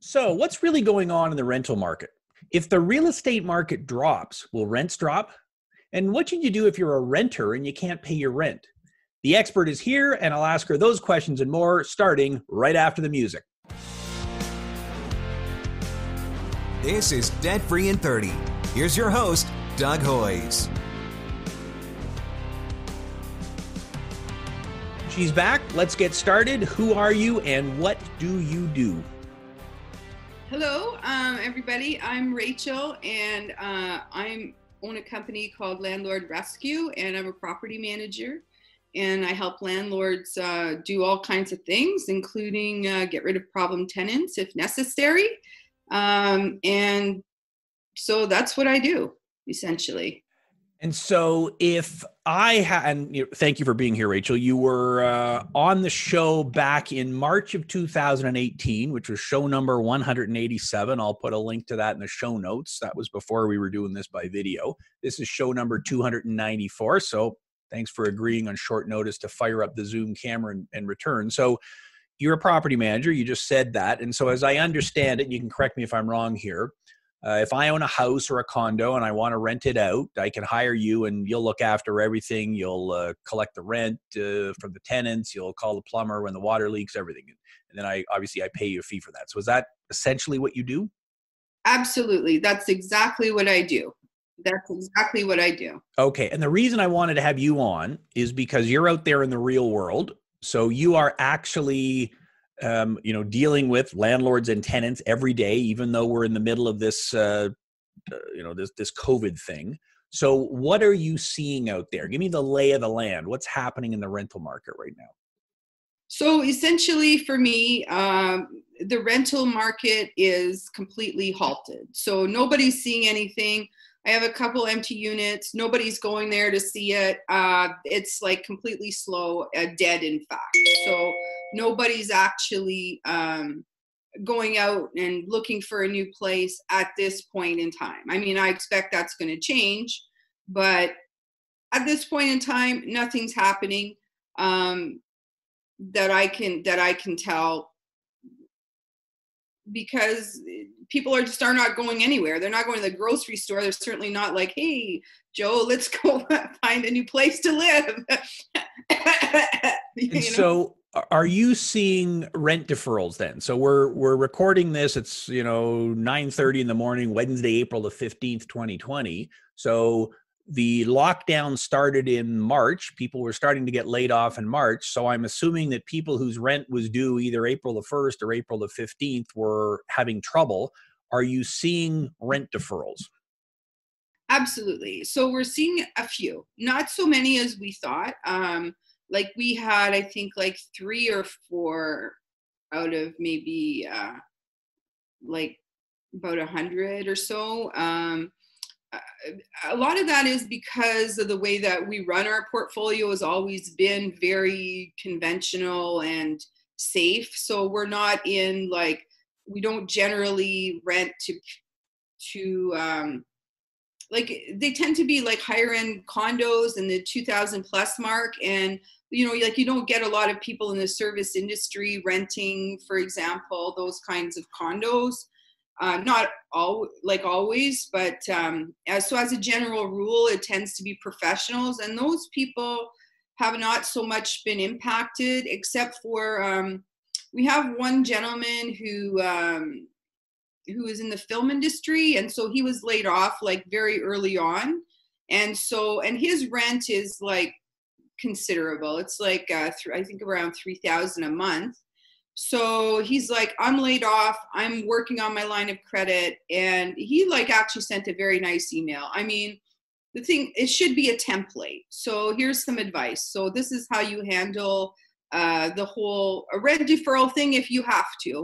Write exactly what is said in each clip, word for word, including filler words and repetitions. So what's really going on in the rental market? If the real estate market drops, will rents drop? And what should you do if you're a renter and you can't pay your rent? The expert is here, and I'll ask her those questions and more starting right after the music. This is Debt Free in thirty. Here's your host, Doug Hoyes. She's back. Let's get started. Who are you and what do you do? Hello, um, everybody. I'm Rachelle, and uh, I own a company called Landlord Rescue, and I'm a property manager. And I help landlords uh, do all kinds of things, including uh, get rid of problem tenants if necessary. Um, and so that's what I do, essentially. And so if I had, and you know, thank you for being here, Rachelle, you were uh, on the show back in March of two thousand eighteen, which was show number one hundred eighty-seven. I'll put a link to that in the show notes. That was before we were doing this by video. This is show number two hundred ninety-four. So thanks for agreeing on short notice to fire up the Zoom camera and, and return. So you're a property manager. You just said that. And so as I understand it, and you can correct me if I'm wrong here, Uh, if I own a house or a condo and I want to rent it out, I can hire you and you'll look after everything. You'll uh, collect the rent uh, from the tenants. You'll call the plumber when the water leaks, everything. And then I obviously I pay you a fee for that. So is that essentially what you do? Absolutely. That's exactly what I do. That's exactly what I do. Okay. And the reason I wanted to have you on is because you're out there in the real world. So you are actually... Um, you know, dealing with landlords and tenants every day, even though we're in the middle of this, uh, you know, this this COVID thing. So what are you seeing out there? Give me the lay of the land. What's happening in the rental market right now? So essentially for me, um, the rental market is completely halted. So nobody's seeing anything. I have a couple empty units. Nobody's going there to see it. Uh, it's like completely slow, uh, dead in fact. So nobody's actually um, going out and looking for a new place at this point in time. I mean, I expect that's going to change, but at this point in time, nothing's happening um, that I can that I can tell, because people are just are not going anywhere. They're not going to the grocery store. They're certainly not like, hey, Joe, let's go find a new place to live. you know? So. Are you seeing rent deferrals then? So we're we're recording this. It's, you know, nine thirty in the morning, Wednesday, April the fifteenth, twenty twenty. So the lockdown started in March. People were starting to get laid off in March. So I'm assuming that people whose rent was due either April the first or April the fifteenth were having trouble. Are you seeing rent deferrals? Absolutely. So we're seeing a few, not so many as we thought. Um, Like we had, I think, like three or four out of maybe uh, like about a hundred or so. Um, a lot of that is because of the way that we run our portfolio has always been very conventional and safe. So we're not in like, we don't generally rent to, to um, like they tend to be like higher end condos in the two thousand plus mark. And you know, like you don't get a lot of people in the service industry renting, for example, those kinds of condos. Uh, not all, like always, but um, as, so as a general rule, it tends to be professionals. And those people have not so much been impacted, except for um, we have one gentleman who um, who is in the film industry. And so he was laid off like very early on. And so, and his rent is like, considerable. It's like uh, th- I think around three thousand a month. So he's like, I'm laid off. I'm working on my line of credit, and he like actually sent a very nice email. I mean, the thing it should be a template. So here's some advice. So this is how you handle uh, the whole a rent deferral thing if you have to,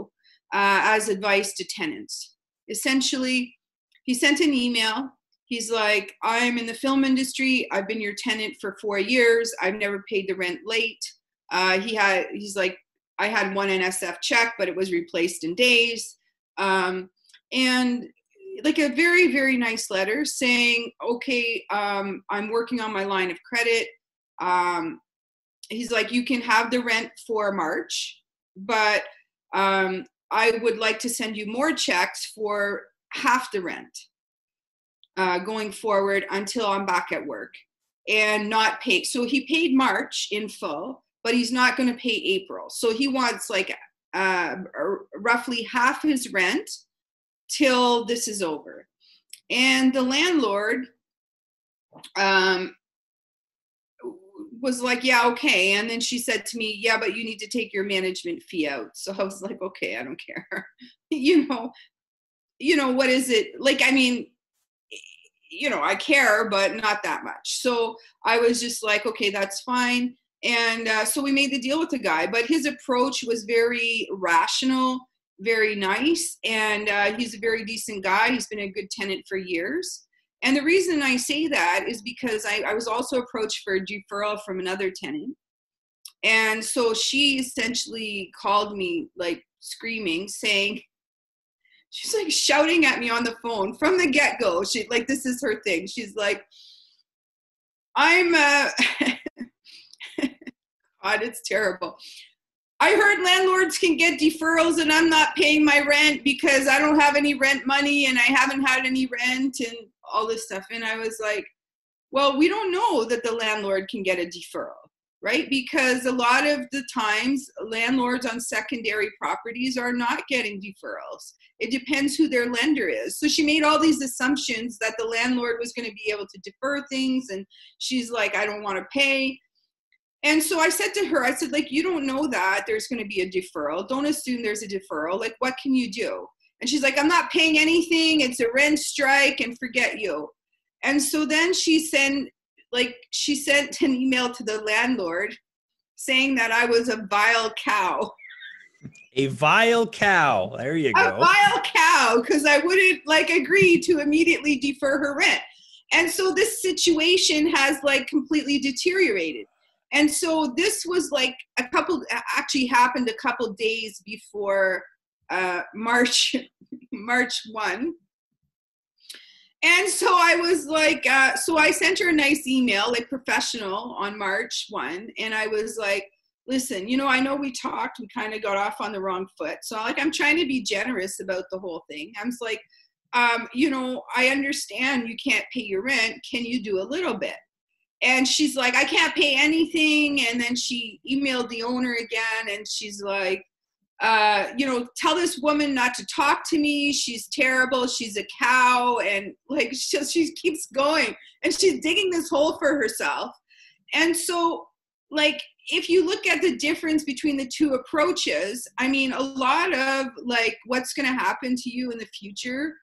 uh, as advice to tenants. Essentially, he sent an email. He's like, I'm in the film industry. I've been your tenant for four years. I've never paid the rent late. Uh, he had, he's like, I had one N S F check, but it was replaced in days. Um, and like a very, very nice letter saying, okay, um, I'm working on my line of credit. Um, he's like, you can have the rent for March, but um, I would like to send you more checks for half the rent uh, going forward until I'm back at work, and not pay. So he paid March in full, but he's not going to pay April. So he wants like uh, roughly half his rent till this is over. And the landlord um, was like, yeah, okay. And then she said to me, yeah, but you need to take your management fee out. So I was like, okay, I don't care. you know, you know, what is it? Like, I mean, you know, I care, but not that much. So I was just like, okay, that's fine. And uh, so we made the deal with the guy, but his approach was very rational, very nice. And uh, he's a very decent guy. He's been a good tenant for years. And the reason I say that is because I, I was also approached for a deferral from another tenant. And so she essentially called me like screaming, saying, she's like shouting at me on the phone from the get-go. She like, this is her thing. She's like, I'm, uh, God, it's terrible. I heard landlords can get deferrals and I'm not paying my rent because I don't have any rent money and I haven't had any rent and all this stuff. And I was like, well, we don't know that the landlord can get a deferral, right? Because a lot of the times landlords on secondary properties are not getting deferrals. It depends who their lender is. So she made all these assumptions that the landlord was going to be able to defer things. And she's like, I don't want to pay. And so I said to her, I said, like, you don't know that there's going to be a deferral. Don't assume there's a deferral. Like, what can you do? And she's like, I'm not paying anything. It's a rent strike and forget you. And so then she sent, like, she sent an email to the landlord saying that I was a vile cow. A vile cow. There you go. A vile cow, because I wouldn't, like, agree to immediately defer her rent. And so this situation has, like, completely deteriorated. And so this was like a couple, actually happened a couple days before uh, March, March first. And so I was like, uh, so I sent her a nice email, like professional, on March first. And I was like, listen, you know, I know we talked, we kind of got off on the wrong foot. So like, I'm trying to be generous about the whole thing. I'm just like, um, you know, I understand you can't pay your rent. Can you do a little bit? And she's like, I can't pay anything. And then she emailed the owner again. And she's like, uh, you know, tell this woman not to talk to me. She's terrible. She's a cow. And like, she, she keeps going. And she's digging this hole for herself. And so, like, if you look at the difference between the two approaches, I mean, a lot of, like, what's going to happen to you in the future,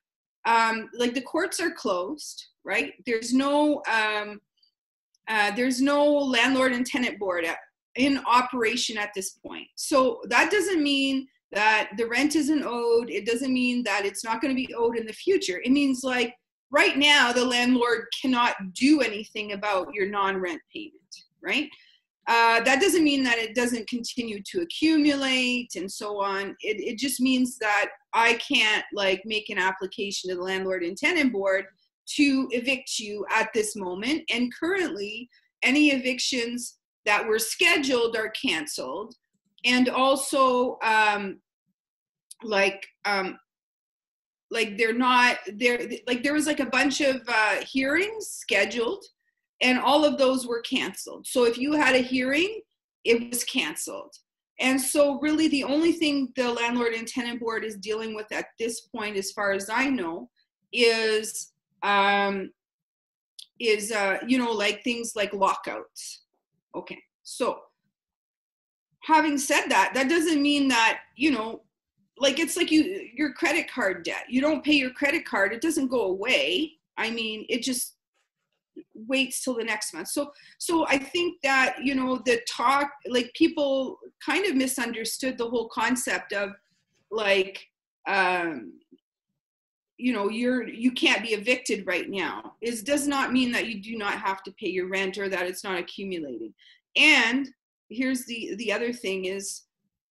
um, like, the courts are closed, right? There's no... Um, Uh, there's no landlord and tenant board at, in operation at this point. So that doesn't mean that the rent isn't owed. It doesn't mean that it's not going to be owed in the future. It means like right now the landlord cannot do anything about your non-rent payment, right? Uh, that doesn't mean that it doesn't continue to accumulate and so on. It, it just means that I can't like make an application to the landlord and tenant board to evict you at this moment. And currently, any evictions that were scheduled are canceled. And also, um, like, um, like they're not, they're, like there was like a bunch of uh, hearings scheduled, and all of those were canceled. So if you had a hearing, it was canceled. And so really the only thing the Landlord and Tenant Board is dealing with at this point, as far as I know, is um is uh you know like things like lockouts. Okay, so having said that, that doesn't mean that, you know, like it's like you your credit card debt, you don't pay your credit card, it doesn't go away. I mean, it just waits till the next month. So so I think that, you know, the talk, like people kind of misunderstood the whole concept of like um you know, you're, you can't be evicted right now. It does not mean that you do not have to pay your rent or that it's not accumulating. And here's the, the other thing is,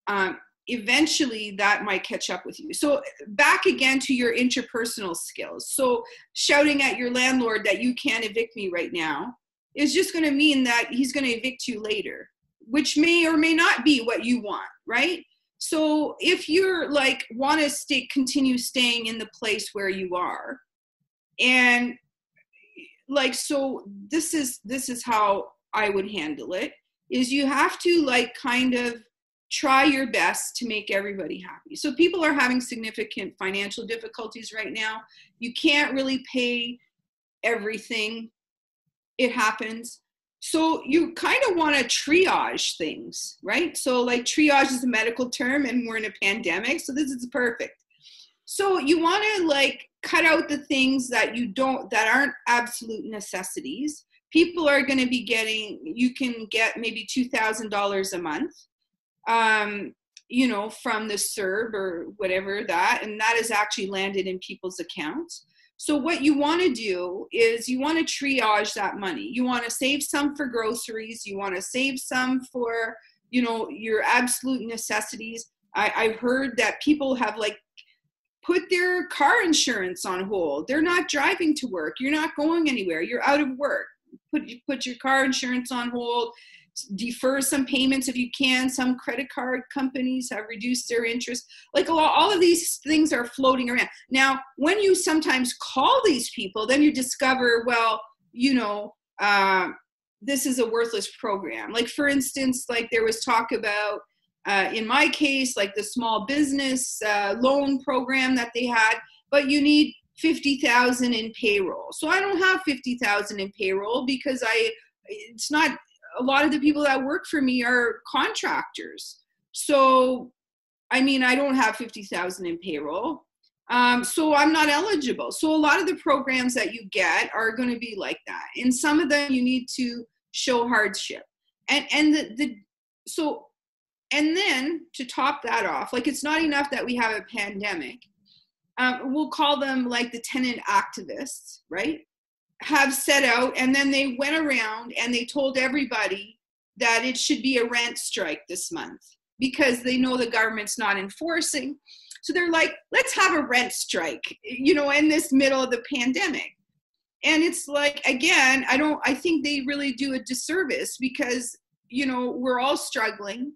um, eventually that might catch up with you. So back again to your interpersonal skills. So shouting at your landlord that you can't evict me right now is just going to mean that he's going to evict you later, which may or may not be what you want, right? So if you're like, want to stay, continue staying in the place where you are, and like, so this is, this is how I would handle it, is you have to like kind of try your best to make everybody happy. So people are having significant financial difficulties right now. You can't really pay everything. It happens. So you kind of want to triage things, right? So like triage is a medical term, and we're in a pandemic, so this is perfect. So you want to like cut out the things that you don't, that aren't absolute necessities. People are going to be getting, you can get maybe two thousand dollars a month, um, you know, from the C E R B or whatever that, and that is actually landed in people's accounts. So what you want to do is you want to triage that money. You want to save some for groceries. You want to save some for, you know, your absolute necessities. I, I've heard that people have like put their car insurance on hold. They're not driving to work. You're not going anywhere. You're out of work. Put, put your car insurance on hold. Defer some payments if you can. Some credit card companies have reduced their interest. Like a lot, all of these things are floating around. Now, when you sometimes call these people, then you discover, well, you know, uh, this is a worthless program. Like, for instance, like there was talk about, uh, in my case, like the small business uh, loan program that they had, but you need fifty thousand in payroll. So I don't have fifty thousand in payroll because I, it's not, a lot of the people that work for me are contractors. So, I mean, I don't have fifty thousand in payroll. Um, so I'm not eligible. So a lot of the programs that you get are going to be like that. And some of them you need to show hardship. And, and the, the, so, and then to top that off, like it's not enough that we have a pandemic. Um, we'll call them like the tenant activists, right? Have set out, and then they went around and they told everybody that it should be a rent strike this month because they know the government's not enforcing. So they're like, let's have a rent strike, you know, in this middle of the pandemic. And it's like, again, I don't, I think they really do a disservice because, you know, we're all struggling.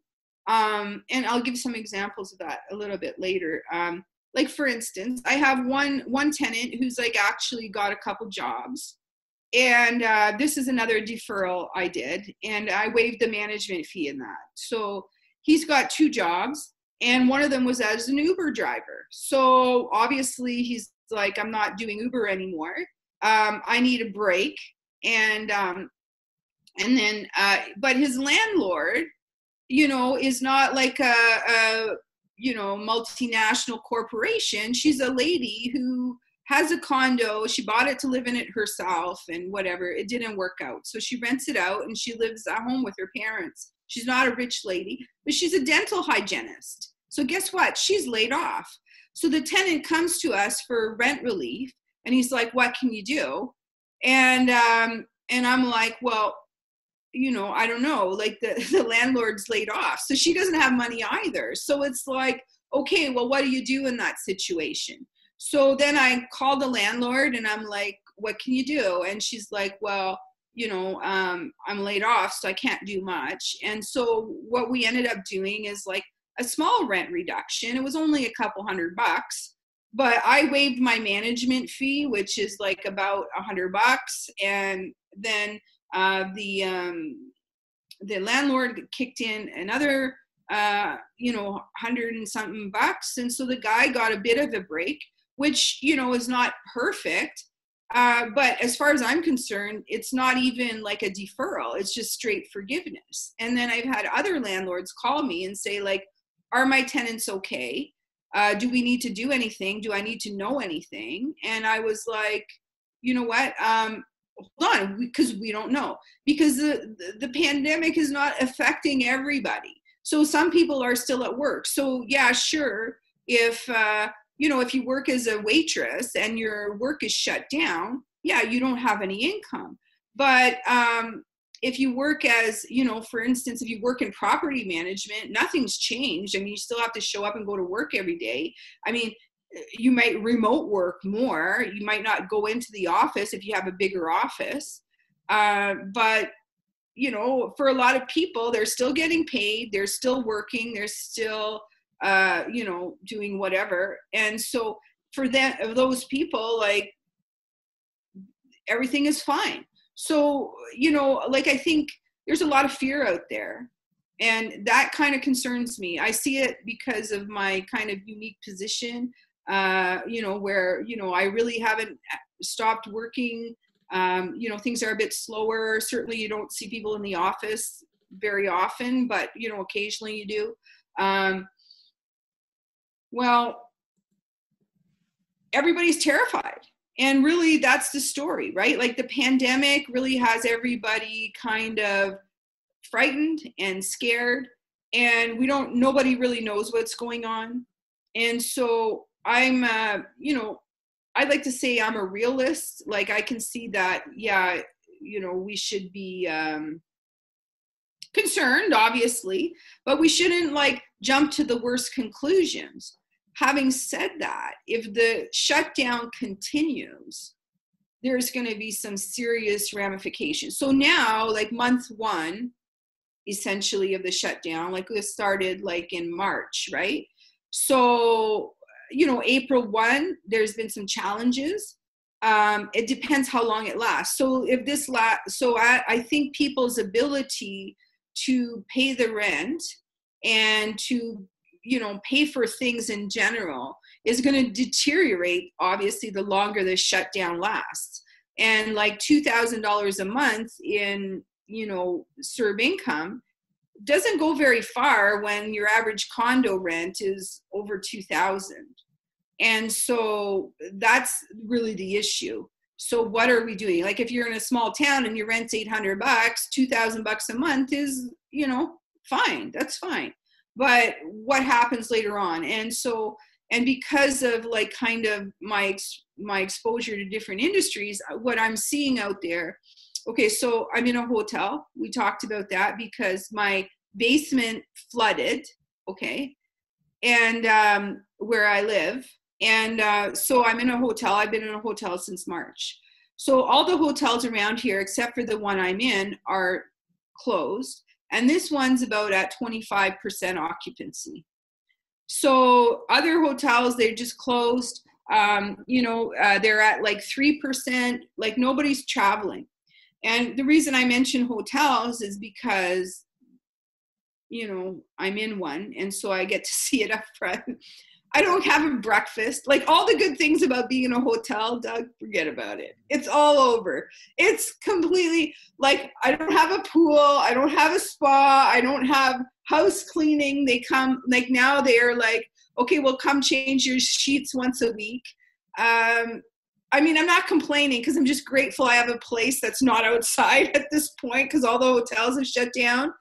Um, and I'll give some examples of that a little bit later. Um, Like, for instance, I have one one tenant who's like actually got a couple jobs. And uh, this is another deferral I did. And I waived the management fee in that. So he's got two jobs. And one of them was as an Uber driver. So obviously he's like, I'm not doing Uber anymore. Um, I need a break. And, um, and then, uh, but his landlord, you know, is not like a... a you know, multinational corporation. She's a lady who has a condo. She bought it to live in it herself and whatever. It didn't work out. So she rents it out and she lives at home with her parents. She's not a rich lady, but she's a dental hygienist. So guess what? She's laid off. So the tenant comes to us for rent relief and he's like, what can you do? And, um, and I'm like, well, you know, I don't know, like the, the landlord's laid off. So she doesn't have money either. So it's like, okay, well, what do you do in that situation? So then I call the landlord and I'm like, what can you do? And she's like, well, you know, um, I'm laid off, so I can't do much. And so what we ended up doing is like a small rent reduction. It was only a couple hundred bucks, but I waived my management fee, which is like about a hundred bucks. And then Uh, the um, the landlord kicked in another, uh, you know, hundred and something bucks. And so the guy got a bit of a break, which, you know, is not perfect. Uh, but as far as I'm concerned, it's not even like a deferral. It's just straight forgiveness. And then I've had other landlords call me and say, like, are my tenants okay? Uh, do we need to do anything? Do I need to know anything? And I was like, you know what? Um, Hold on, because we don't know, because the, the, the pandemic is not affecting everybody. So some people are still at work. So yeah, sure. If, uh, you know, if you work as a waitress and your work is shut down, yeah, you don't have any income. But um, if you work as, you know, for instance, if you work in property management, nothing's changed. I mean, you still have to show up and go to work every day. I mean, you might remote work more. You might not go into the office if you have a bigger office. Uh, but, you know, for a lot of people, they're still getting paid. They're still working. They're still uh, you know, doing whatever. And so for that, those people, like, everything is fine. So, you know, like, I think there's a lot of fear out there, and that kind of concerns me. I see it because of my kind of unique position, uh, you know, where, you know, I really haven't stopped working. Um, you know, things are a bit slower. Certainly you don't see people in the office very often, but, you know, occasionally you do. Um, well, everybody's terrified. And really, that's the story, right? Like, the pandemic really has everybody kind of frightened and scared, and we don't, nobody really knows what's going on. And so I'm, uh, you know, I'd like to say I'm a realist. Like, I can see that, yeah, you know, we should be um, concerned, obviously, but we shouldn't, like, jump to the worst conclusions. Having said that, if the shutdown continues, there's going to be some serious ramifications. So now, like, month one, essentially, of the shutdown, like, it started, like, in March, right? So, you know, April first, there's been some challenges. Um, it depends how long it lasts. So if this la- so I, I think people's ability to pay the rent and to, you know, pay for things in general is going to deteriorate, obviously, the longer the shutdown lasts. And like two thousand dollars a month in, you know, C E R B income doesn't go very far when your average condo rent is over two thousand dollars. And so that's really the issue. So what are we doing? Like, if you're in a small town and your rent's eight hundred bucks, two thousand bucks a month is, you know, fine. That's fine. But what happens later on? And so, and because of, like, kind of my ex, my exposure to different industries, what I'm seeing out there, okay, so I'm in a hotel. We talked about that because my basement flooded, okay, and um, where I live. And uh, so I'm in a hotel. I've been in a hotel since March. So all the hotels around here, except for the one I'm in, are closed. And this one's about at twenty-five percent occupancy. So other hotels, they're just closed. Um, you know, uh, they're at like three percent, like nobody's traveling. And the reason I mention hotels is because, you know, I'm in one, and so I get to see it up front. I don't have a breakfast. Like, all the good things about being in a hotel, Doug, forget about it. It's all over. It's completely, like, I don't have a pool. I don't have a spa. I don't have house cleaning. They come, like, now they're like, okay, well, come change your sheets once a week. Um, I mean, I'm not complaining because I'm just grateful I have a place that's not outside at this point because all the hotels have shut down.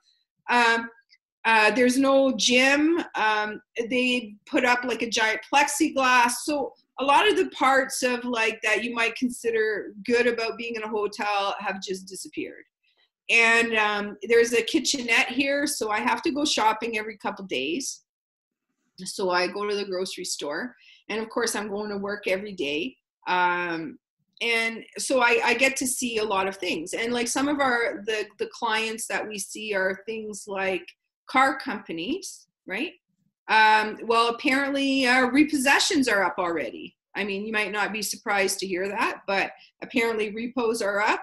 Um, Uh, there's no gym. Um, they put up like a giant plexiglass. So a lot of the parts of like that you might consider good about being in a hotel have just disappeared. And um, there's a kitchenette here. So I have to go shopping every couple days. So I go to the grocery store, and of course I'm going to work every day. Um, and so I, I get to see a lot of things. And like some of our, the, the clients that we see are things like car companies, right? Um, well, apparently uh, repossessions are up already. I mean, you might not be surprised to hear that, but apparently repos are up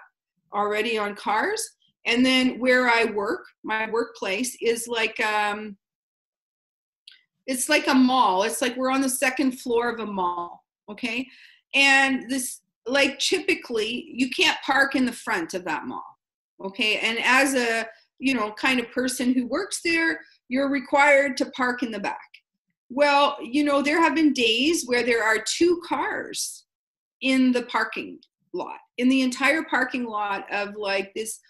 already on cars. And then where I work, my workplace is like, um, it's like a mall. It's like we're on the second floor of a mall, okay? And this, like, typically you can't park in the front of that mall, okay? And as a, you know, kind of person who works there, you're required to park in the back. Well, you know, there have been days where there are two cars in the parking lot, in the entire parking lot of like this,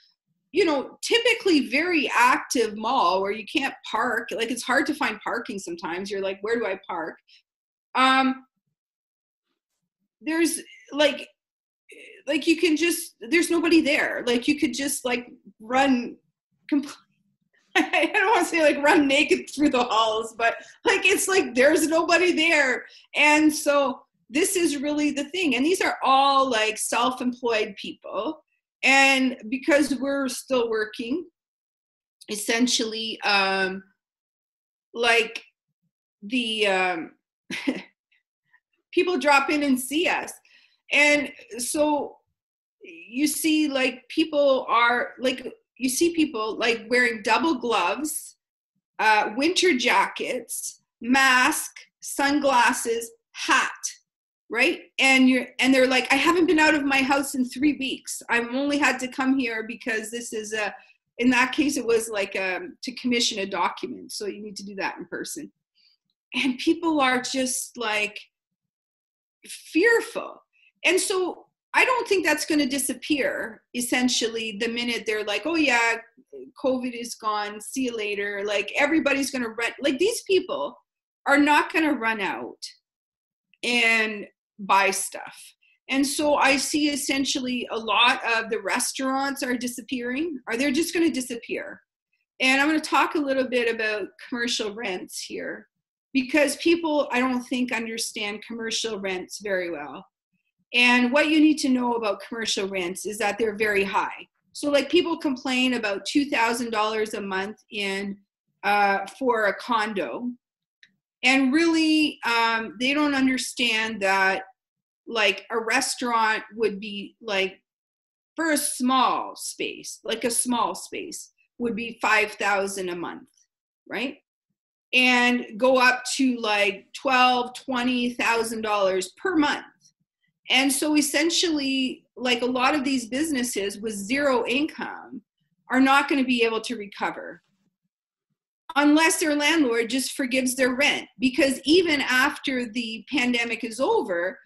you know, typically very active mall where you can't park. Like, it's hard to find parking sometimes. You're like, where do I park? Um, there's like, like you can just, there's nobody there. Like, you could just like run, I don't want to say like run naked through the halls, but like, it's like, there's nobody there. And so this is really the thing. And these are all like self-employed people. And because we're still working, essentially, um, like the um, people drop in and see us. And so you see, like, people are, like, you see people, like, wearing double gloves, uh, winter jackets, mask, sunglasses, hat, right? And you're, and they're like, I haven't been out of my house in three weeks. I've only had to come here because this is a, in that case, it was like um, to commission a document. So you need to do that in person. And people are just, like, fearful. And so I don't think that's going to disappear, essentially, the minute they're like, oh, yeah, COVID is gone. See you later. Like, everybody's going to run. Like, these people are not going to run out and buy stuff. And so I see essentially a lot of the restaurants are disappearing, or they're just going to disappear. And I'm going to talk a little bit about commercial rents here, because people, I don't think, understand commercial rents very well. And what you need to know about commercial rents is that they're very high. So, like, people complain about two thousand dollars a month in uh, for a condo. And really, um, they don't understand that, like, a restaurant would be, like, for a small space, like a small space would be five thousand a month, right? And go up to, like, twelve thousand dollars, twenty thousand dollars per month. And so essentially, like, a lot of these businesses with zero income are not going to be able to recover unless their landlord just forgives their rent. Because even after the pandemic is over,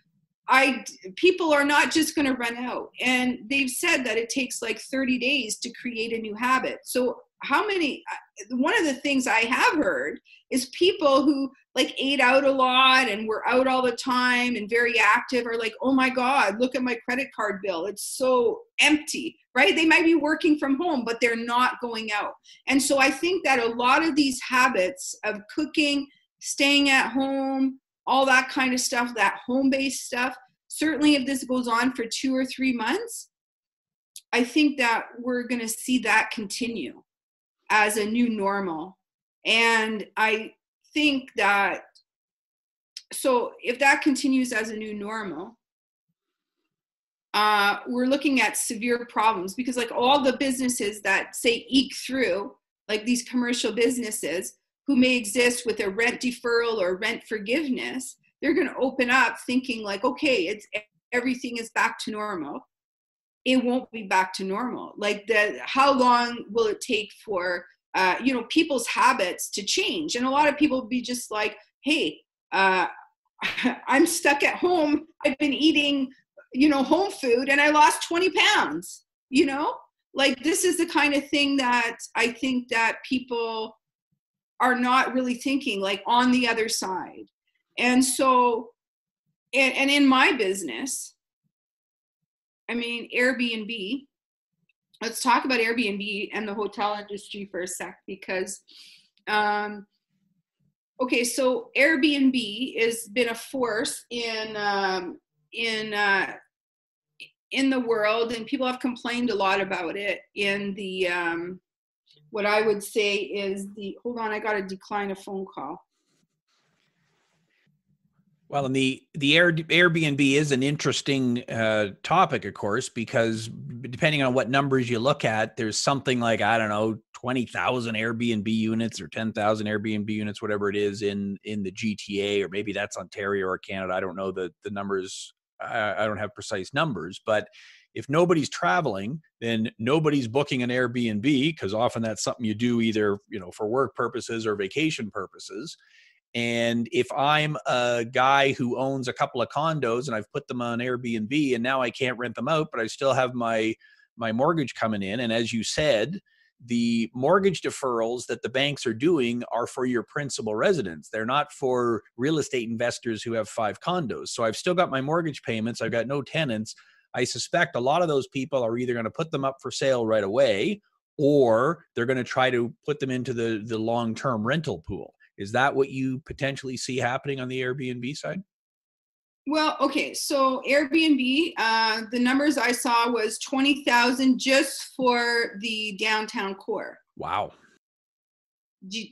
I, people are not just going to run out. And they've said that it takes like thirty days to create a new habit. So how many, one of the things I have heard is people who, like, ate out a lot and were out all the time and very active are like, oh my God, look at my credit card bill. It's so empty, right? They might be working from home, but they're not going out. And so I think that a lot of these habits of cooking, staying at home, all that kind of stuff, that home-based stuff, certainly if this goes on for two or three months, I think that we're going to see that continue as a new normal. And I think that, so if that continues as a new normal, uh, we're looking at severe problems, because, like, all the businesses that, say, eke through, like these commercial businesses who may exist with a rent deferral or rent forgiveness, they're going to open up thinking, like, okay, it's everything is back to normal. It won't be back to normal. Like, the, how long will it take for, uh, you know, people's habits to change? And a lot of people will be just like, hey, uh, I'm stuck at home. I've been eating, you know, home food, and I lost twenty pounds, you know? Like, this is the kind of thing that I think that people are not really thinking, like, on the other side. And so, and, and in my business, I mean, Airbnb, let's talk about Airbnb and the hotel industry for a sec, because, um, okay, so Airbnb has been a force in, um, in, uh, in the world, and people have complained a lot about it in the, um, what I would say is the, hold on, I got to decline a phone call. Well, and the, the Airbnb is an interesting uh, topic, of course, because depending on what numbers you look at, there's something like, I don't know, twenty thousand Airbnb units or ten thousand Airbnb units, whatever it is in, in the G T A, or maybe that's Ontario or Canada. I don't know the, the numbers. I, I don't have precise numbers, but if nobody's traveling, then nobody's booking an Airbnb, because often that's something you do either, you know, for work purposes or vacation purposes. And if I'm a guy who owns a couple of condos and I've put them on Airbnb and now I can't rent them out, but I still have my, my mortgage coming in. And as you said, the mortgage deferrals that the banks are doing are for your principal residence. They're not for real estate investors who have five condos. So I've still got my mortgage payments. I've got no tenants. I suspect a lot of those people are either going to put them up for sale right away, or they're going to try to put them into the, the long-term rental pool. Is that what you potentially see happening on the Airbnb side? Well, okay, so Airbnb, uh, the numbers I saw was twenty thousand just for the downtown core. Wow.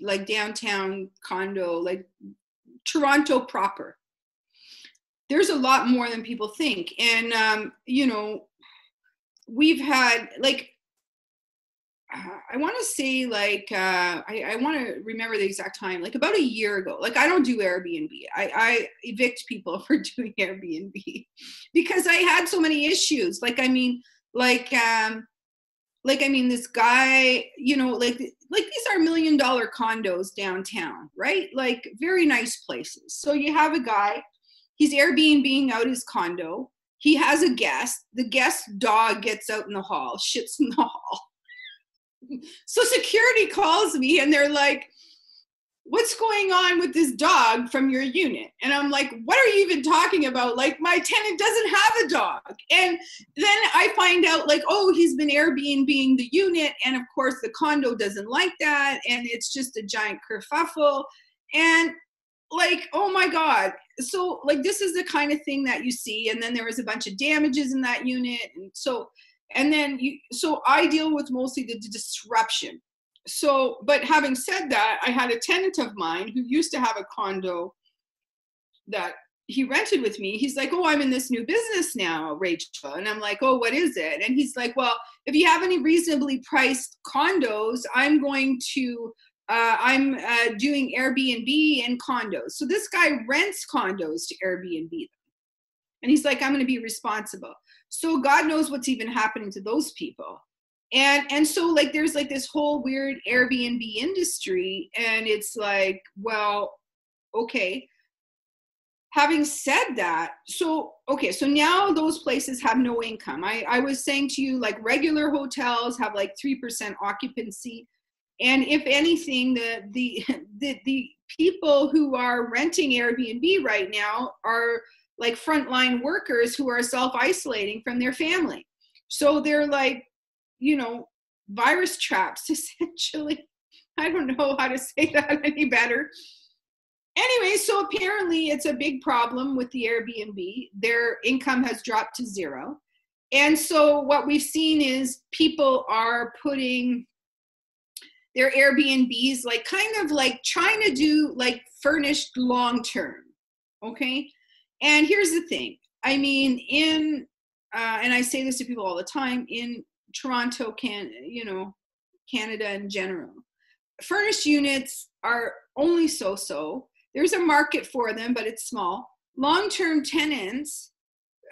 Like downtown condo, like Toronto proper. There's a lot more than people think. And, um, you know, we've had, like, uh, I want to say, like, uh, I, I want to remember the exact time, like about a year ago. Like, I don't do Airbnb. I, I evict people for doing Airbnb because I had so many issues. Like, I mean, like, um, like, I mean, this guy, you know, like, like these are million dollar condos downtown, right? Like, very nice places. So you have a guy, he's Airbnb-ing out his condo. He has a guest. The guest's dog gets out in the hall, shits in the hall. So security calls me and they're like, what's going on with this dog from your unit? And I'm like, what are you even talking about? Like, my tenant doesn't have a dog. And then I find out, like, oh, he's been Airbnb-ing the unit. And of course the condo doesn't like that. And it's just a giant kerfuffle. And like, oh my God. So like, this is the kind of thing that you see. And then there was a bunch of damages in that unit. And so, and then you, so I deal with mostly the, the disruption. So, but having said that, I had a tenant of mine who used to have a condo that he rented with me. He's like, oh, I'm in this new business now, Rachelle. And I'm like, oh, what is it? And he's like, well, if you have any reasonably priced condos, I'm going to, Uh, I'm uh, doing Airbnb and condos. So this guy rents condos to Airbnb them. And he's like, I'm going to be responsible. So God knows what's even happening to those people. And, and so like, there's like this whole weird Airbnb industry. And it's like, well, okay. Having said that, so, okay, so now those places have no income. I, I was saying to you, like, regular hotels have like three percent occupancy. And if anything, the, the the the people who are renting Airbnb right now are like frontline workers who are self-isolating from their family. So they're like, you know, virus traps, essentially. I don't know how to say that any better. Anyway, so apparently it's a big problem with the Airbnb. Their income has dropped to zero. And so what we've seen is people are putting their Airbnbs, like, kind of like trying to do like furnished long-term, okay? And here's the thing. I mean, in, uh, and I say this to people all the time, in Toronto, can you know, Canada in general, furnished units are only so-so. There's a market for them, but it's small. Long-term tenants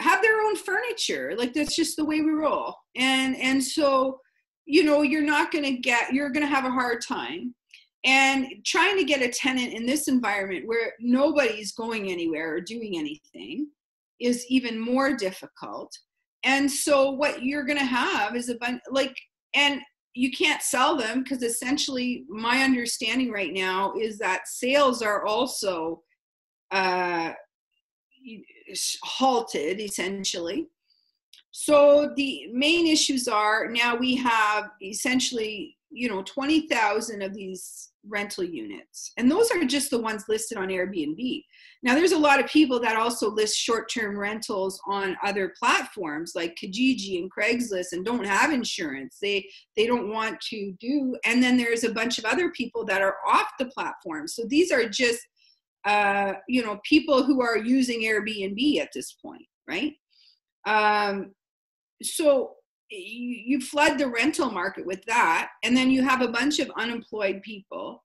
have their own furniture. Like, that's just the way we roll. And, and so, you know, you're not going to get, you're going to have a hard time. And trying to get a tenant in this environment where nobody's going anywhere or doing anything is even more difficult. And so what you're going to have is a bunch, like, and you can't sell them because essentially my understanding right now is that sales are also uh, halted, essentially. So the main issues are, now we have essentially, you know, twenty thousand of these rental units. And those are just the ones listed on Airbnb. Now, there's a lot of people that also list short-term rentals on other platforms like Kijiji and Craigslist and don't have insurance. They, they don't want to do. And then there's a bunch of other people that are off the platform. So these are just, uh, you know, people who are using Airbnb at this point, right? Um, So you, you flood the rental market with that, and then you have a bunch of unemployed people.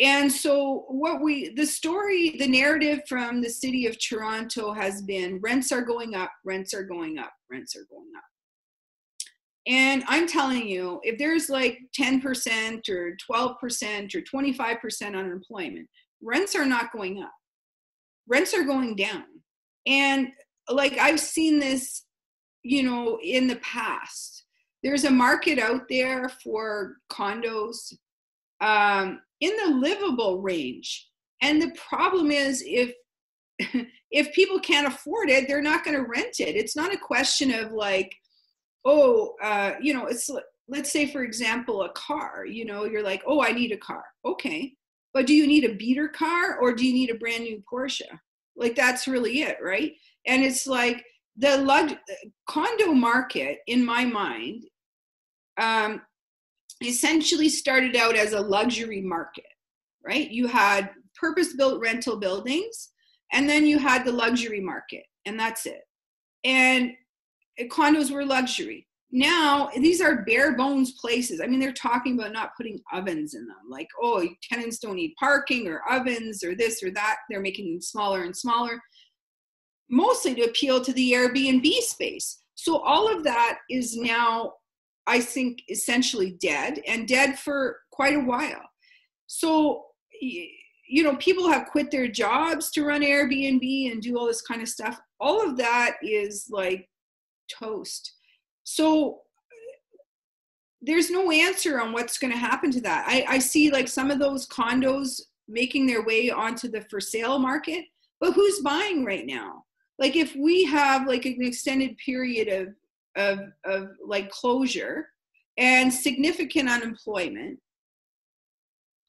And so what we, the story, the narrative from the city of Toronto has been rents are going up, rents are going up, rents are going up. And I'm telling you, if there's like ten percent or twelve percent or twenty-five percent unemployment, rents are not going up. Rents are going down. And like, I've seen this, you know, in the past. There's a market out there for condos um, in the livable range. And the problem is, if if people can't afford it, they're not going to rent it. It's not a question of like, oh, uh, you know, it's, let's say, for example, a car. You know, you're like, oh, I need a car. Okay. But do you need a beater car or do you need a brand new Porsche? Like, that's really it, right? And it's like the lug- condo market, in my mind, um, essentially started out as a luxury market, right? You had purpose-built rental buildings, and then you had the luxury market, and that's it. And condos were luxury. Now, these are bare bones places. I mean, they're talking about not putting ovens in them. Like, oh, tenants don't need parking or ovens or this or that. They're making them smaller and smaller, mostly to appeal to the Airbnb space. So all of that is now, I think, essentially dead, and dead for quite a while. So, you know, people have quit their jobs to run Airbnb and do all this kind of stuff. All of that is like toast. So there's no answer on what's going to happen to that. I, I see like some of those condos making their way onto the for sale market, but who's buying right now? Like if we have like an extended period of, of, of like closure and significant unemployment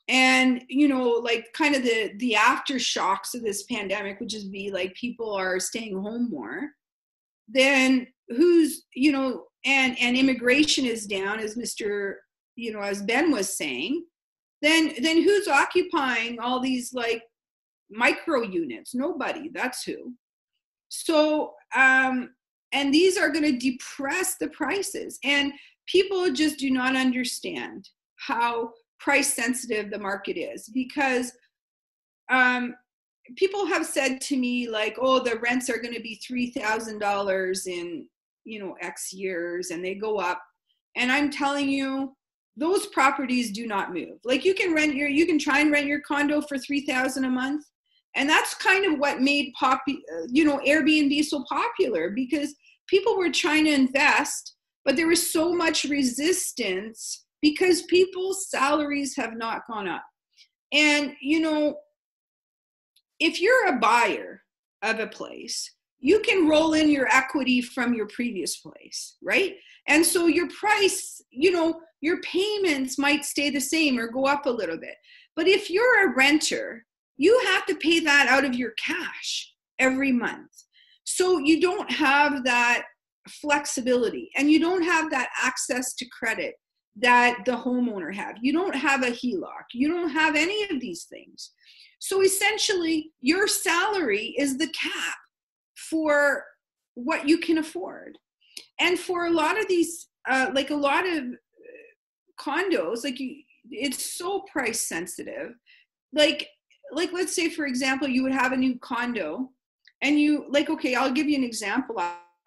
and, you know, like kind of the, the aftershocks of this pandemic would just be like people are staying home more, then who's, you know, and, and immigration is down, as Mister, you know, as Ben was saying, then, then who's occupying all these like micro units? Nobody, that's who. So, um, and these are going to depress the prices, and people just do not understand how price sensitive the market is, because, um, people have said to me like, oh, the rents are going to be three thousand dollars in, you know, X years, and they go up. And I'm telling you, those properties do not move. Like you can rent your, you can try and rent your condo for three thousand dollars a month. And that's kind of what made pop, you know, Airbnb so popular, because people were trying to invest, but there was so much resistance because people's salaries have not gone up. And, you know, if you're a buyer of a place, you can roll in your equity from your previous place, right? And so your price, you know, your payments might stay the same or go up a little bit. But if you're a renter, you have to pay that out of your cash every month. So you don't have that flexibility, and you don't have that access to credit that the homeowner have. You don't have a H E L O C. You don't have any of these things. So essentially, your salary is the cap for what you can afford. And for a lot of these, uh, like a lot of condos, like you, it's so price sensitive. Like, like let's say, for example, you would have a new condo and you like, okay, I'll give you an example.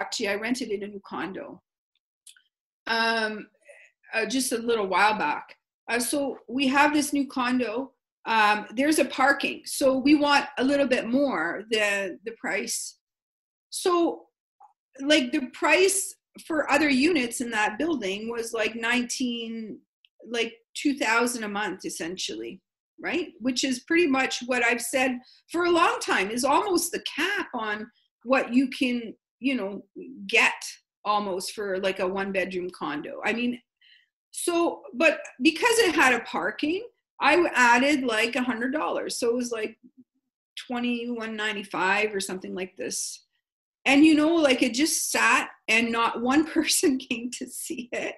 Actually, I rented in a new condo um, uh, just a little while back. Uh, so we have this new condo. Um, there's a parking. So we want a little bit more than the price. So like the price for other units in that building was like nineteen, like two thousand a month essentially, right? Which is pretty much what I've said for a long time is almost the cap on what you can, you know, get almost for like a one bedroom condo. I mean, so, but because it had a parking, I added like one hundred dollars. So it was like twenty-one ninety-five or something like this. And, you know, like it just sat and not one person came to see it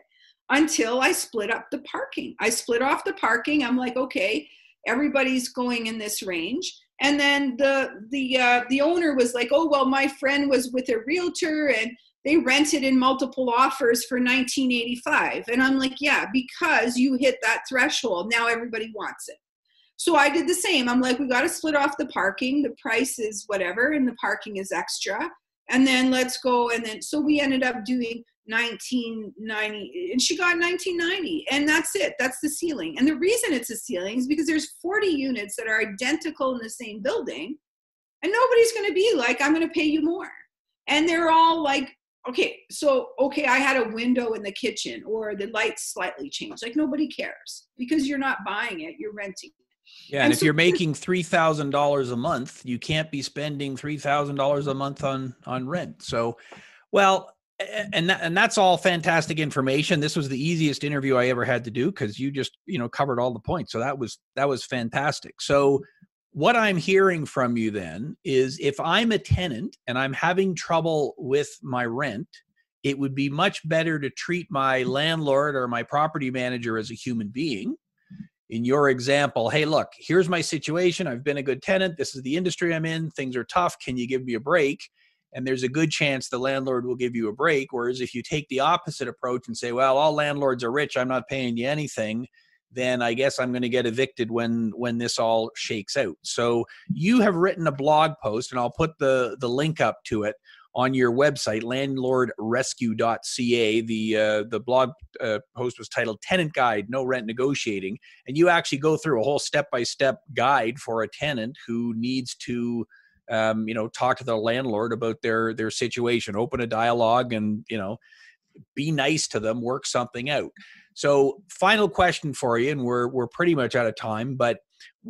until I split up the parking. I split off the parking. I'm like, okay, everybody's going in this range. And then the, the, uh, the owner was like, oh, well, my friend was with a realtor and they rented in multiple offers for nineteen eighty-five. And I'm like, yeah, because you hit that threshold. Now everybody wants it. So I did the same. I'm like, we got to split off the parking. The price is whatever, and the parking is extra. And then let's go. And then, so we ended up doing nineteen ninety, and she got nineteen ninety, and that's it. That's the ceiling. And the reason it's a ceiling is because there's forty units that are identical in the same building, and nobody's going to be like, I'm going to pay you more. And they're all like, okay, so, okay, I had a window in the kitchen or the lights slightly changed. Like nobody cares because you're not buying it, you're renting it. Yeah, and, and if so you're making three thousand dollars a month, you can't be spending three thousand dollars a month on, on rent. So, well, and, that, and that's all fantastic information. This was the easiest interview I ever had to do because you just, you know, covered all the points. So that was, that was fantastic. So what I'm hearing from you then is if I'm a tenant and I'm having trouble with my rent, it would be much better to treat my landlord or my property manager as a human being in your example, hey, look, here's my situation. I've been a good tenant. This is the industry I'm in. Things are tough. Can you give me a break? And there's a good chance the landlord will give you a break. Whereas if you take the opposite approach and say, well, all landlords are rich, I'm not paying you anything, then I guess I'm going to get evicted when when this all shakes out. So you have written a blog post, and I'll put the, the link up to it on your website, landlord rescue dot c a. The uh, the blog uh, post was titled Tenant Guide, No Rent Negotiating. And you actually go through a whole step-by-step guide for a tenant who needs to Um, you know, talk to the landlord about their, their situation, open a dialogue and, you know, be nice to them, work something out. So final question for you, and we're, we're pretty much out of time, but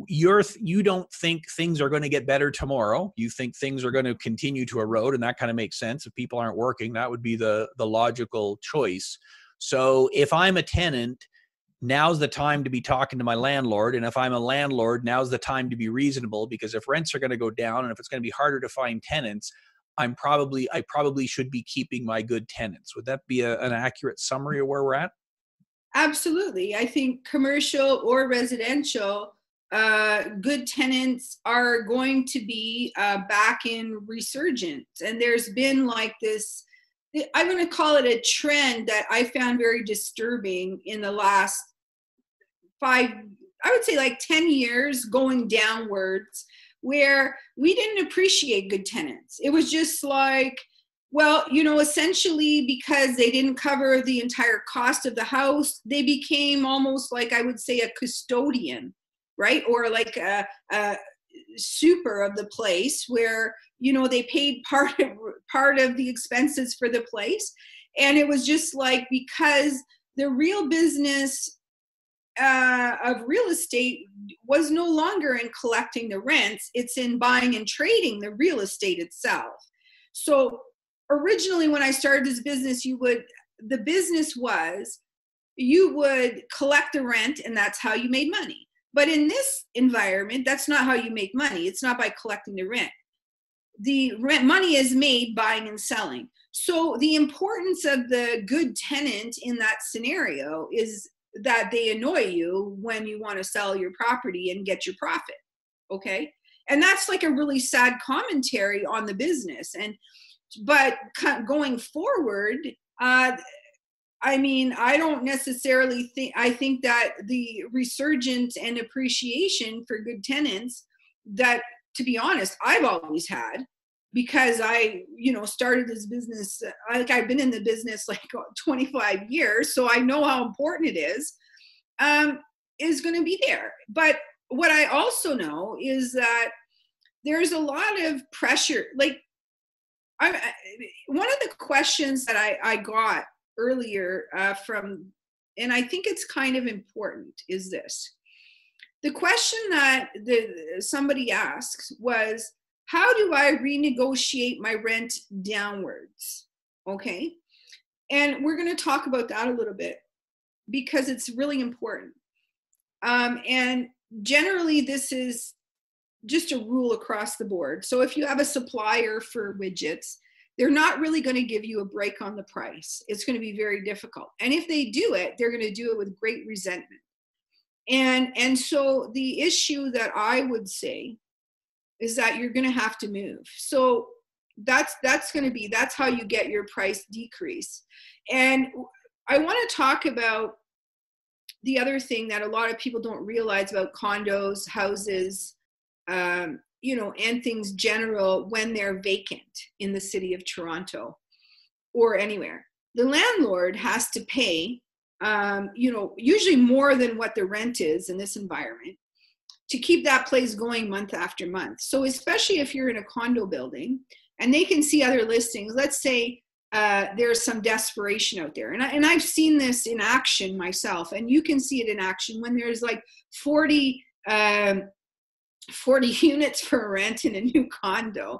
you're, you don't think things are going to get better tomorrow. You think things are going to continue to erode, and that kind of makes sense. If people aren't working, that would be the, the logical choice. So if I'm a tenant, now's the time to be talking to my landlord. And if I'm a landlord, now's the time to be reasonable, because if rents are going to go down and if it's going to be harder to find tenants, I'm probably, I probably should be keeping my good tenants. Would that be a, an accurate summary of where we're at? Absolutely. I think commercial or residential, uh, good tenants are going to be uh, back in resurgence. And there's been like this, I'm going to call it a trend that I found very disturbing in the last five, I would say like ten years going downwards, where we didn't appreciate good tenants. It was just like, well, you know, essentially because they didn't cover the entire cost of the house, they became almost like, I would say, a custodian, right? Or like a, a super of the place where, you know, they paid part of, part of the expenses for the place. And it was just like, because the real business uh, of real estate was no longer in collecting the rents, it's in buying and trading the real estate itself. So originally when I started this business, you would, the business was, you would collect the rent and that's how you made money. But in this environment, that's not how you make money. It's not by collecting the rent. The rent money is made buying and selling. So the importance of the good tenant in that scenario is that they annoy you when you want to sell your property and get your profit, okay? And that's like a really sad commentary on the business. And but going forward, uh, I mean, I don't necessarily think, I think that the resurgence and appreciation for good tenants that, to be honest, I've always had, because I, you know, started this business, like I've been in the business like twenty-five years, so I know how important it is, um, is going to be there. But what I also know is that there's a lot of pressure. Like I, I one of the questions that I, I got earlier uh, from, and I think it's kind of important, is this. The question that the, somebody asked was, how do I renegotiate my rent downwards? Okay. And we're going to talk about that a little bit because it's really important. Um, and generally this is just a rule across the board. So if you have a supplier for widgets, they're not really going to give you a break on the price. It's going to be very difficult. And if they do it, they're going to do it with great resentment. And, and so the issue that I would say is that you're going to have to move. So that's, that's going to be, that's how you get your price decrease. And I want to talk about the other thing that a lot of people don't realize about condos, houses, um, you know, and things general when they're vacant in the city of Toronto or anywhere. The landlord has to pay Um, you know, usually more than what the rent is in this environment to keep that place going month after month. So especially if you're in a condo building and they can see other listings, let's say uh, there's some desperation out there. And, I, and I've seen this in action myself, and you can see it in action when there's like forty, um, forty units for rent in a new condo.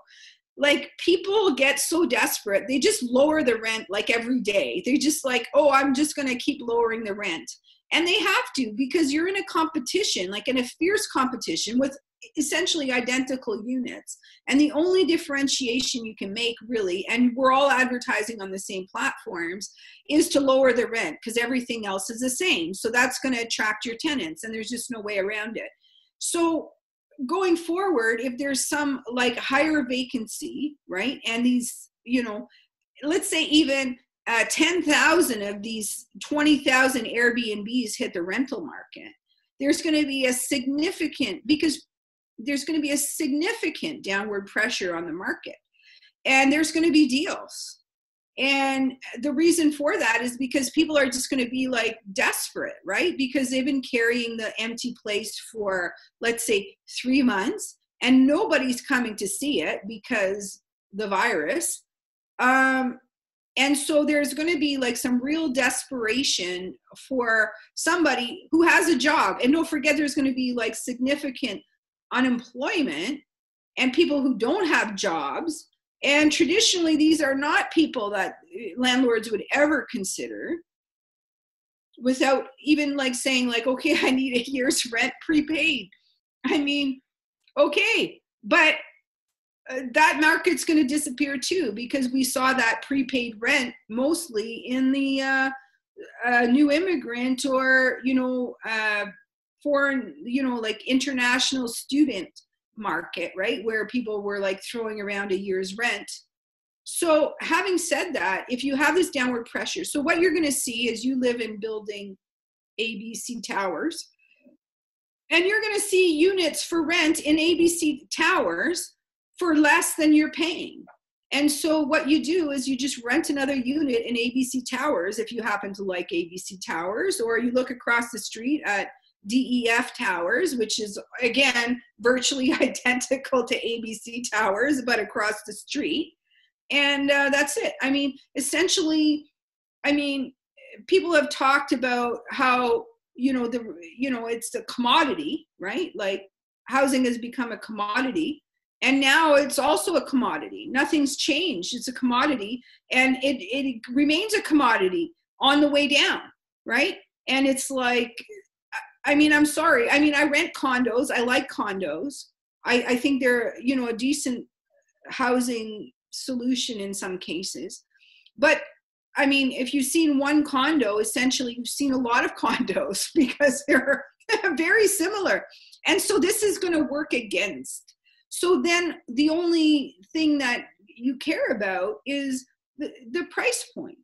Like people get so desperate, they just lower the rent like every day. They're just like, oh, I'm just gonna keep lowering the rent. And they have to, because you're in a competition, like in a fierce competition with essentially identical units. And the only differentiation you can make, really, and we're all advertising on the same platforms, is to lower the rent, because everything else is the same. So that's going to attract your tenants, and there's just no way around it. So going forward, if there's some like higher vacancy, right, and these, you know, let's say even uh, ten thousand of these twenty thousand Airbnbs hit the rental market, there's going to be a significant, because there's going to be a significant downward pressure on the market, and there's going to be deals. And the reason for that is because people are just going to be like desperate, right? Because they've been carrying the empty place for, let's say, three months, and nobody's coming to see it because the virus. Um, and so there's going to be like some real desperation for somebody who has a job. And don't forget, there's going to be like significant unemployment and people who don't have jobs. And traditionally, these are not people that landlords would ever consider without even like saying like, okay, I need a year's rent prepaid. I mean, okay, but uh, that market's going to disappear too, because we saw that prepaid rent mostly in the uh, uh, new immigrant or, you know, uh, foreign, you know, like international student market, right, where people were like throwing around a year's rent. So having said that, if you have this downward pressure, so what you're going to see is you live in building A B C towers, and you're going to see units for rent in A B C towers for less than you're paying. And so what you do is you just rent another unit in A B C towers if you happen to like A B C towers, or you look across the street at D E F towers, which is again virtually identical to A B C towers but across the street, and uh, that's it. I mean, essentially, I mean, people have talked about how, you know, the you know it's a commodity, right? Like housing has become a commodity, and now it's also a commodity. Nothing's changed. It's a commodity, and it it remains a commodity on the way down, right? And it's like, I mean, I'm sorry. I mean, I rent condos. I like condos. I, I think they're, you know, a decent housing solution in some cases. But, I mean, if you've seen one condo, essentially you've seen a lot of condos, because they're very similar. And so this is going to work against. So then the only thing that you care about is the, the price point.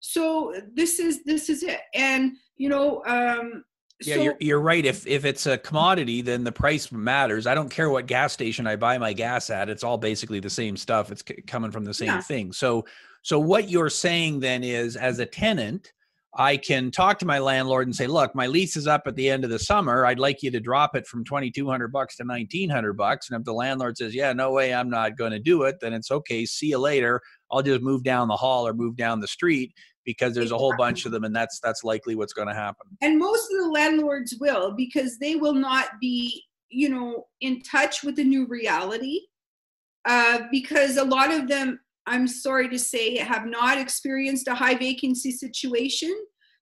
So this is, this is it. And, you know, um, Yeah, so, you're, you're right. If if it's a commodity, then the price matters. I don't care what gas station I buy my gas at. It's all basically the same stuff. It's c- coming from the same yeah. thing. So, so what you're saying then is, as a tenant, I can talk to my landlord and say, look, my lease is up at the end of the summer. I'd like you to drop it from twenty-two hundred bucks to nineteen hundred bucks. And if the landlord says, yeah, no way, I'm not going to do it, then it's okay. See you later. I'll just move down the hall or move down the street, because there's a whole bunch of them, and that's that's likely what's going to happen. And most of the landlords will, because they will not be, you know, in touch with the new reality, uh, because a lot of them, I'm sorry to say, have not experienced a high vacancy situation.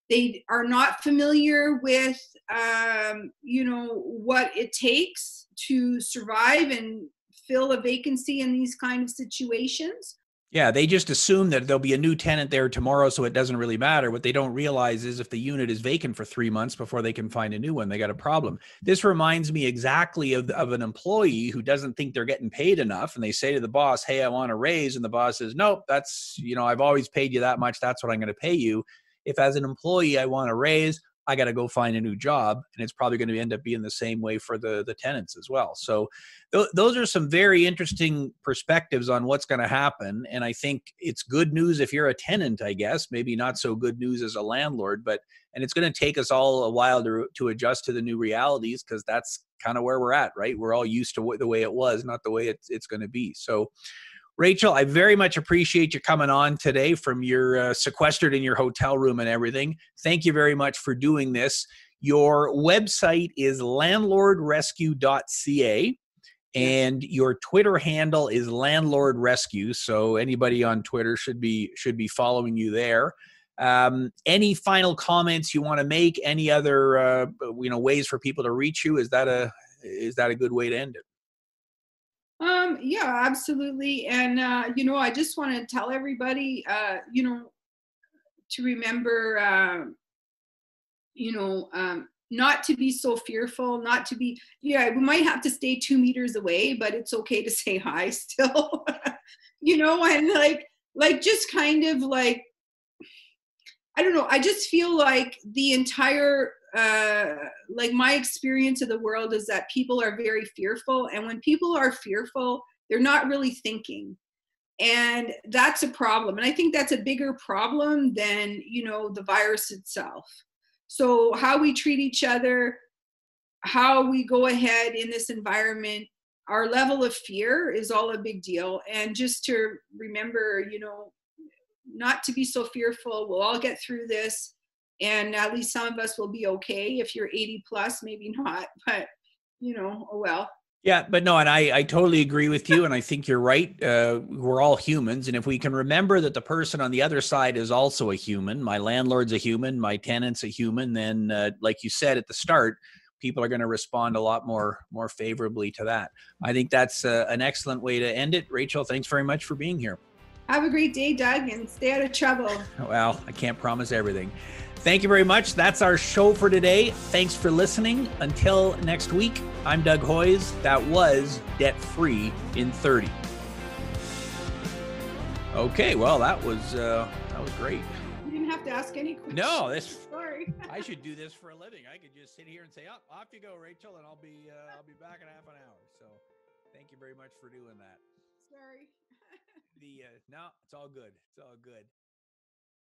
They are not familiar with, um, you know, what it takes to survive and fill a vacancy in these kind of situations. Yeah, they just assume that there'll be a new tenant there tomorrow, so it doesn't really matter. What they don't realize is if the unit is vacant for three months before they can find a new one, they got a problem. This reminds me exactly of, of an employee who doesn't think they're getting paid enough, and they say to the boss, hey, I want a raise, and the boss says, nope, that's, you know, I've always paid you that much, that's what I'm going to pay you. If as an employee I want a raise, I got to go find a new job, and it's probably going to end up being the same way for the, the tenants as well. So th- those are some very interesting perspectives on what's going to happen. And I think it's good news if you're a tenant, I guess, maybe not so good news as a landlord, but, and it's going to take us all a while to, to adjust to the new realities, because that's kind of where we're at, right? We're all used to w- the way it was, not the way it's, it's going to be. So Rachelle, I very much appreciate you coming on today from your uh, sequestered in your hotel room and everything. Thank you very much for doing this. Your website is landlord rescue dot c a, and your Twitter handle is Landlord Rescue. So anybody on Twitter should be should be following you there. Um, any final comments you want to make? Any other uh, you know ways for people to reach you? Is that a Is that a good way to end it? Um, yeah, absolutely. And, uh, you know, I just want to tell everybody, uh, you know, to remember, uh, you know, um, not to be so fearful, not to be, yeah, we might have to stay two meters away, but it's okay to say hi still, you know, and like, like, just kind of like, I don't know, I just feel like the entire, uh, like my experience of the world is that people are very fearful. And when people are fearful, they're not really thinking. And that's a problem. And I think that's a bigger problem than, you know, the virus itself. So how we treat each other, how we go ahead in this environment, our level of fear is all a big deal. And just to remember, you know, not to be so fearful. We'll all get through this. And at least some of us will be okay. If you're eighty plus, maybe not, but you know, oh well. Yeah, but no, and I, I totally agree with you. And I think you're right. Uh, we're all humans. And if we can remember that the person on the other side is also a human, my landlord's a human, my tenant's a human, then uh, like you said at the start, people are going to respond a lot more, more favorably to that. I think that's uh, an excellent way to end it. Rachelle, thanks very much for being here. Have a great day, Doug, and stay out of trouble. Well, I can't promise everything. Thank you very much. That's our show for today. Thanks for listening. Until next week, I'm Doug Hoys. That was Debt Free in thirty. Okay, well, that was uh, that was great. You didn't have to ask any questions. No, this. Sorry. I should do this for a living. I could just sit here and say, "Oh, off you go, Rachelle," and I'll be uh, I'll be back in half an hour. So, thank you very much for doing that. Sorry. The, uh, no, it's all good. It's all good.